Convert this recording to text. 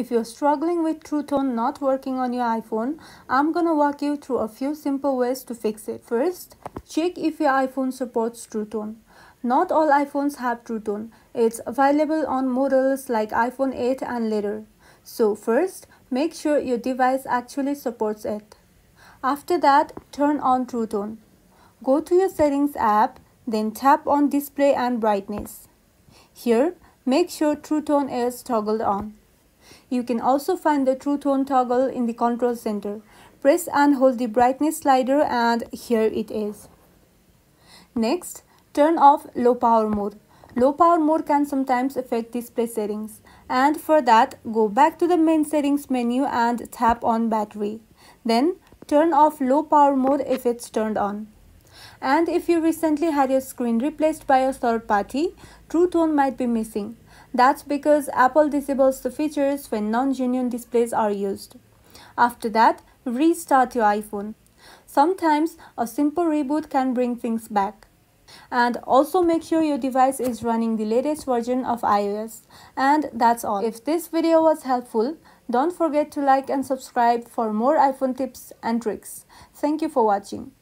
If you're struggling with True Tone not working on your iPhone, I'm gonna walk you through a few simple ways to fix it. First, check if your iPhone supports True Tone. Not all iPhones have True Tone. It's available on models like iPhone 8 and later. So first, make sure your device actually supports it. After that, turn on True Tone. Go to your Settings app, then tap on Display and Brightness. Here, make sure True Tone is toggled on. You can also find the True Tone toggle in the control center. Press and hold the brightness slider and here it is. Next, turn off low power mode. Low power mode can sometimes affect display settings. And for that, go back to the main settings menu and tap on battery. Then, turn off low power mode if it's turned on. And if you recently had your screen replaced by a third party, True Tone might be missing. That's because Apple disables the features when non-genuine displays are used. After that, restart your iPhone. Sometimes a simple reboot can bring things back. And also make sure your device is running the latest version of iOS. And that's all. If this video was helpful, don't forget to like and subscribe for more iPhone tips and tricks. Thank you for watching.